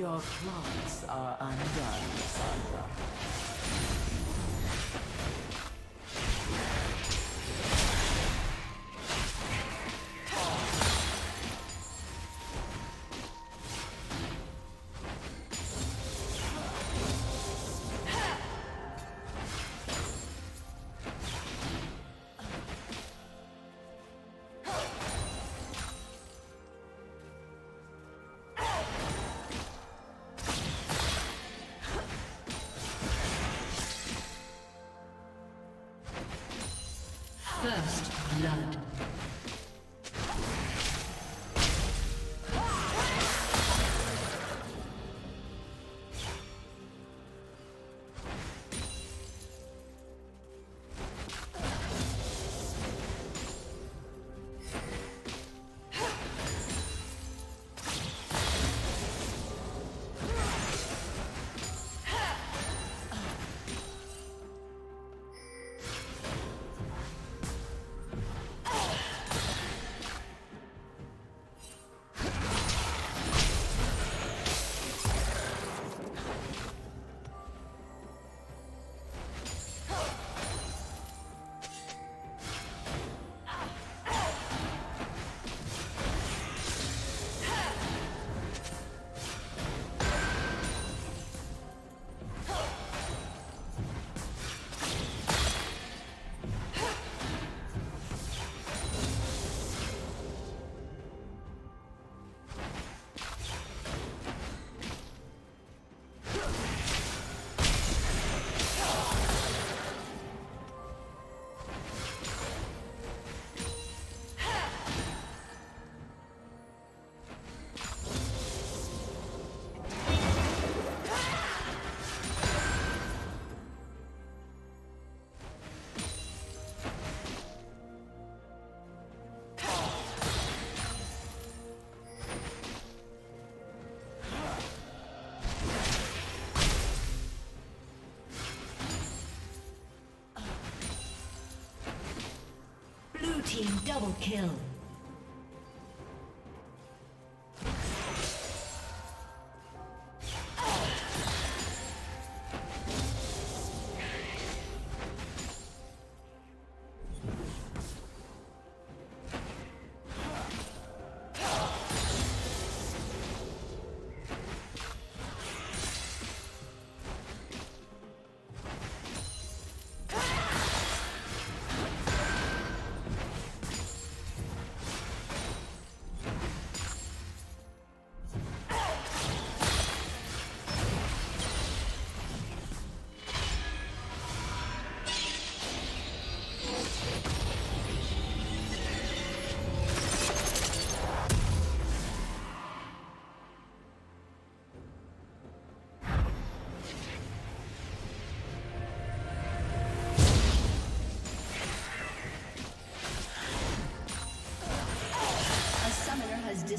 Your plots are undone, Sandra. First blood. Team double kill.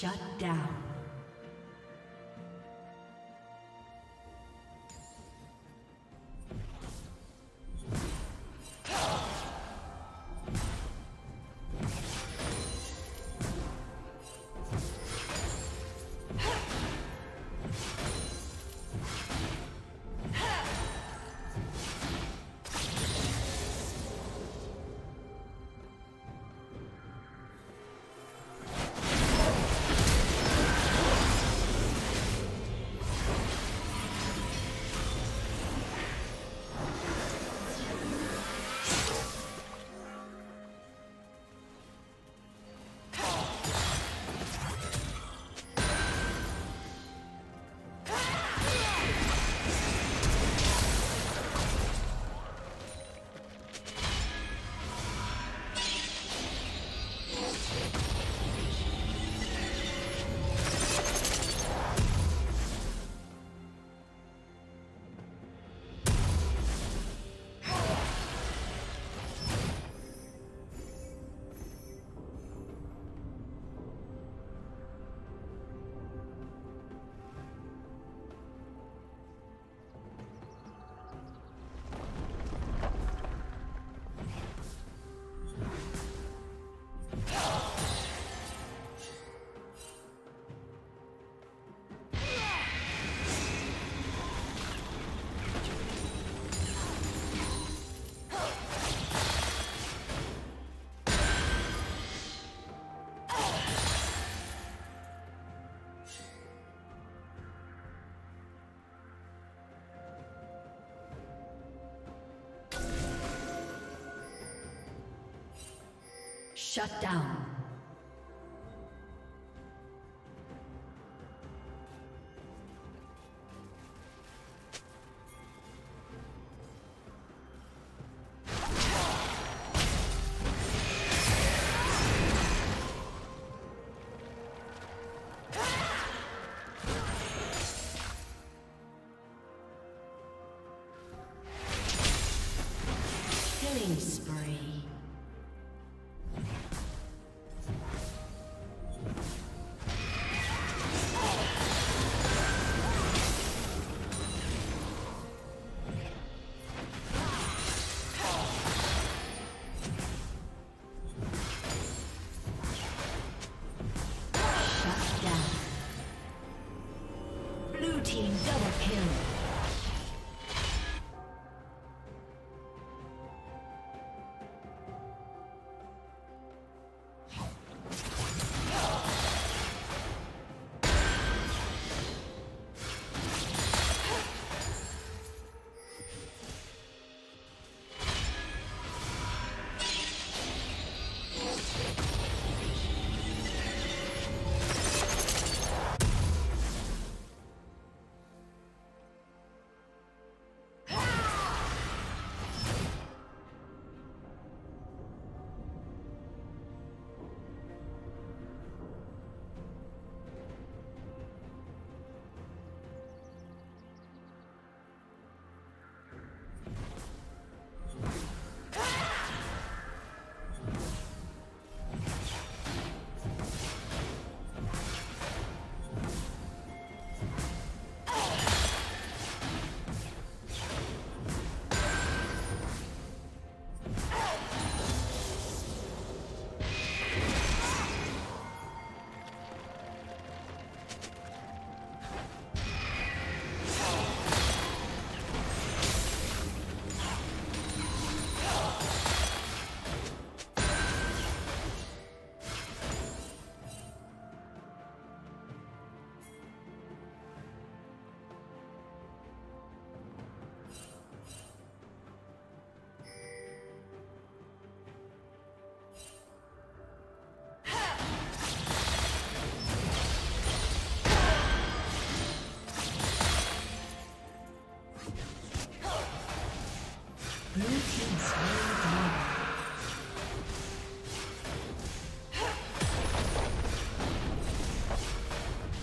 Shut down. Shut down.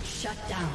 Shut down.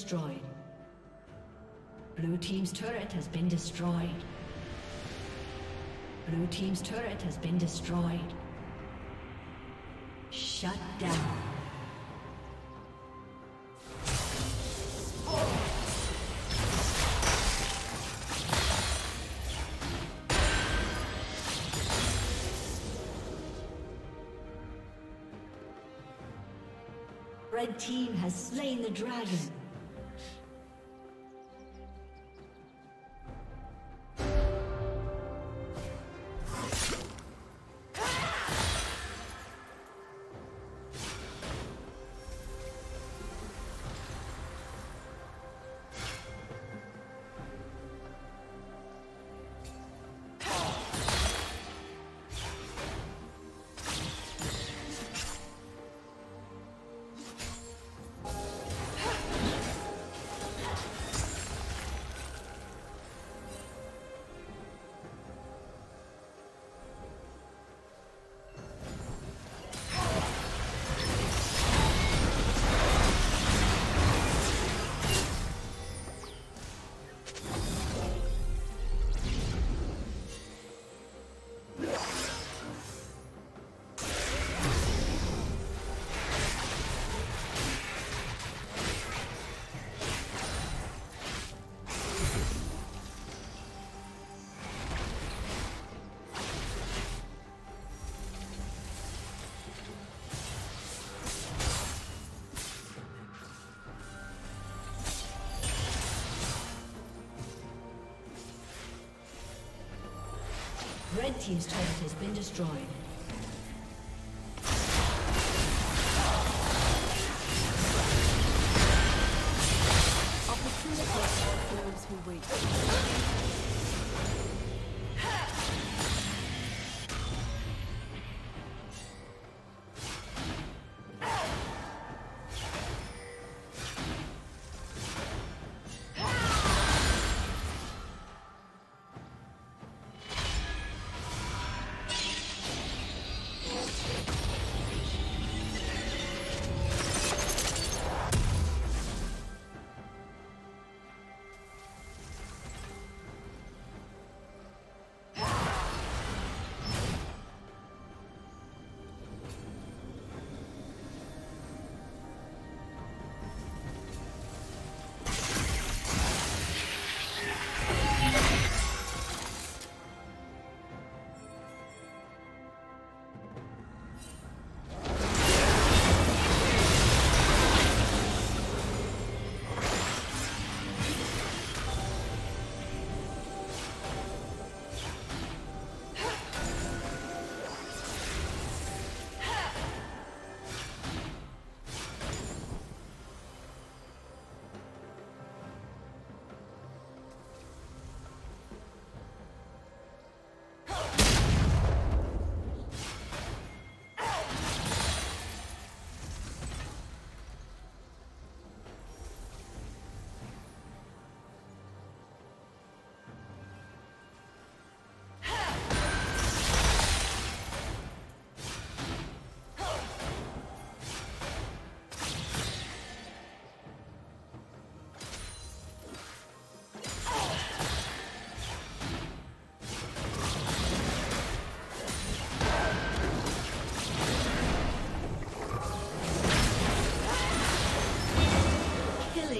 destroyed. Blue team's turret has been destroyed. Blue team's turret has been destroyed. Shut down. Red team has slain the dragon. Red team's turret has been destroyed. Opportunity for those who wait.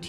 Blue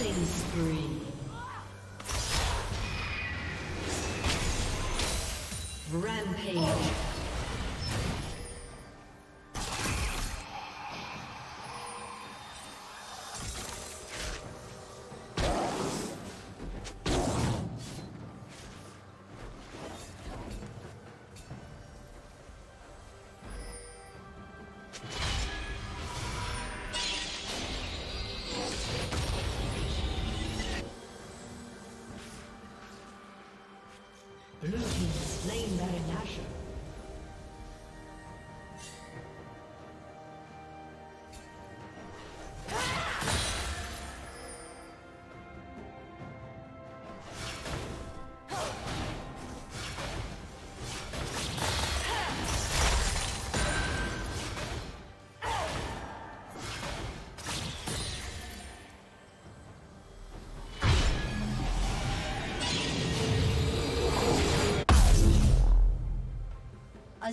Slain spree. Rampage. Oh. Blue team slain Marinasher. A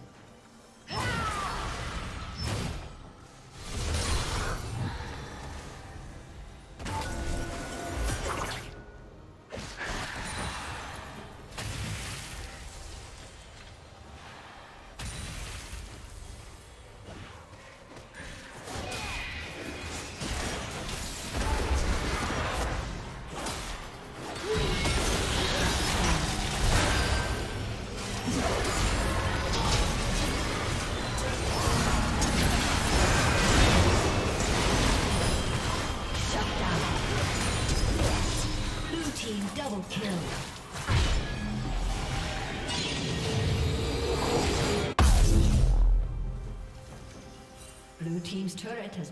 Double kill. Blue team's turret has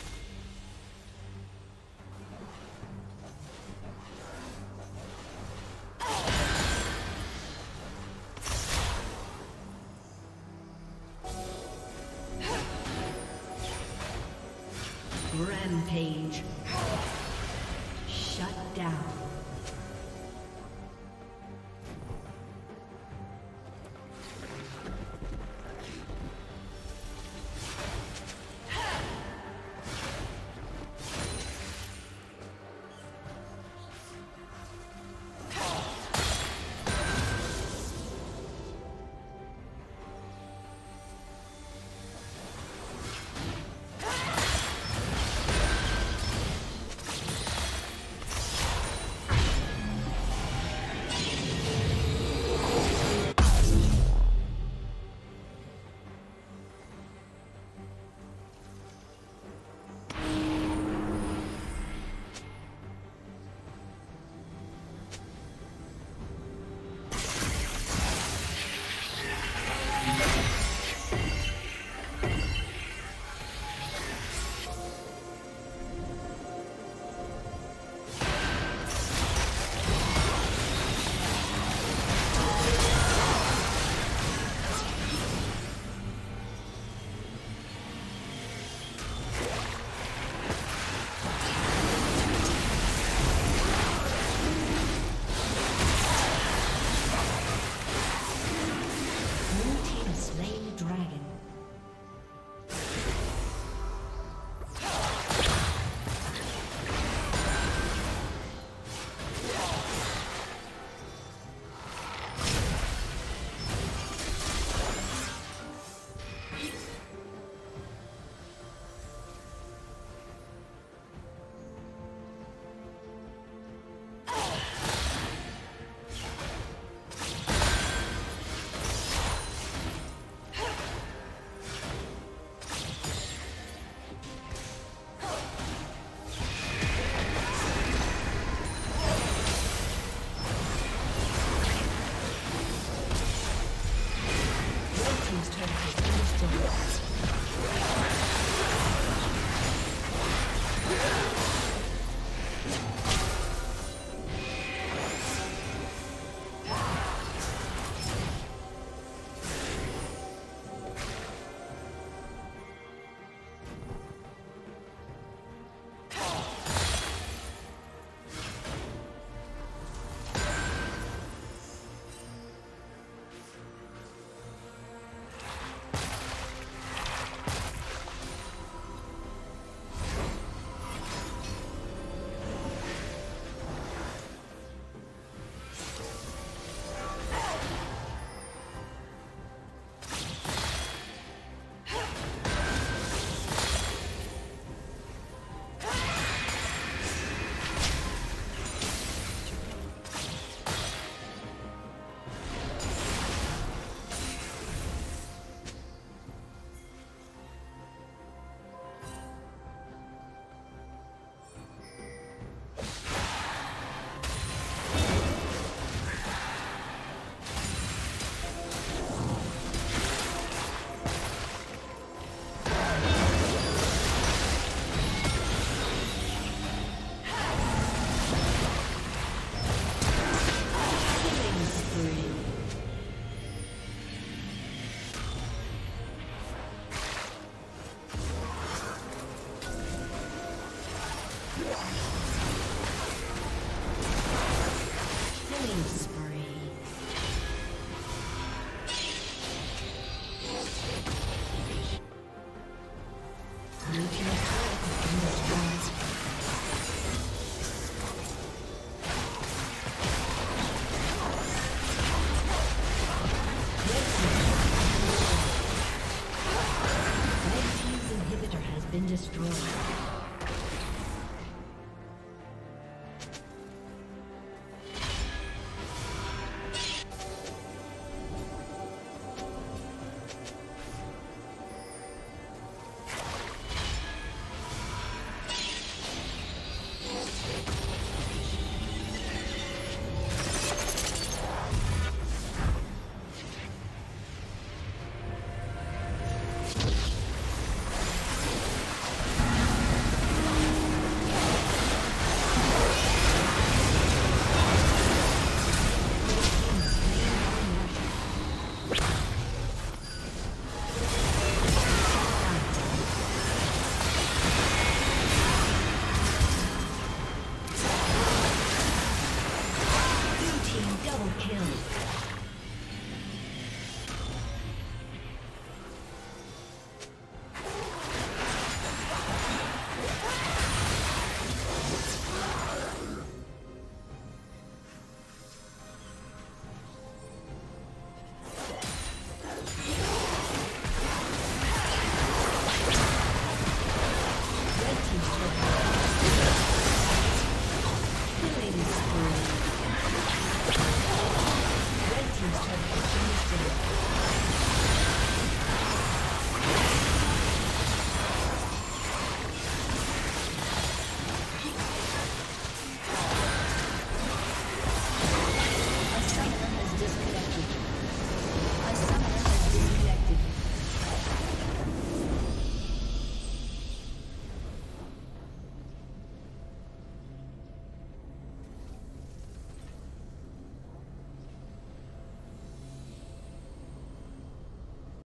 Rampage. Shut down. team's turret has been destroyed. Destroyed.